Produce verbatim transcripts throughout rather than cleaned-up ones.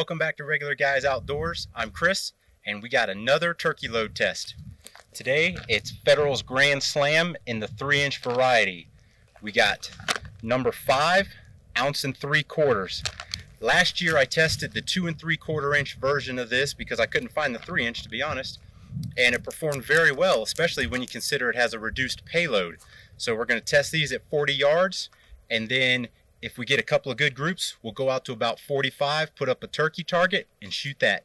Welcome back to Regular Guys Outdoors. I'm Chris, and we got another turkey load test. Today, it's Federal's Grand Slam in the three inch variety. We got number five, ounce and three quarters. Last year, I tested the two and three quarter inch version of this because I couldn't find the three inch, to be honest, and it performed very well, especially when you consider it has a reduced payload. So we're going to test these at forty yards, and then if we get a couple of good groups, we'll go out to about forty-five, put up a turkey target, and shoot that.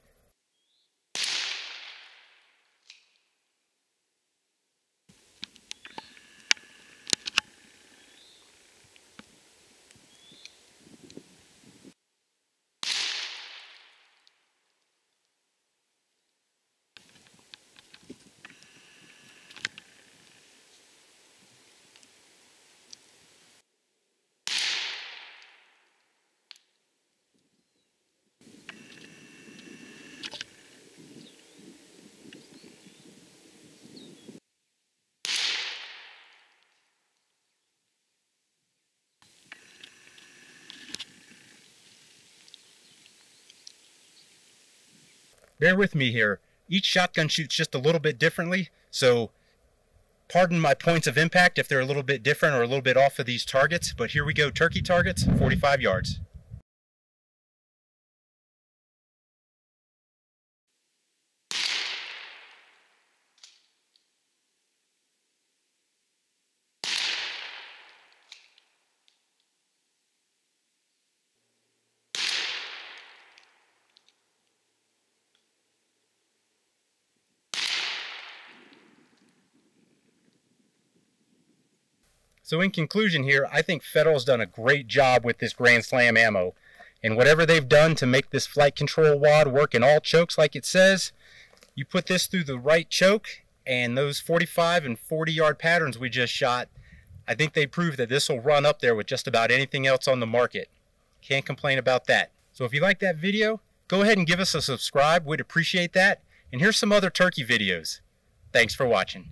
Bear with me here. Each shotgun shoots just a little bit differently, so pardon my points of impact if they're a little bit different or a little bit off of these targets, but here we go, turkey targets, forty-five yards. So in conclusion here, I think Federal's done a great job with this Grand Slam ammo. And whatever they've done to make this flight control wad work in all chokes like it says, you put this through the right choke and those forty-five and forty yard patterns we just shot, I think they prove that this will run up there with just about anything else on the market. Can't complain about that. So if you like that video, go ahead and give us a subscribe. We'd appreciate that. And here's some other turkey videos. Thanks for watching.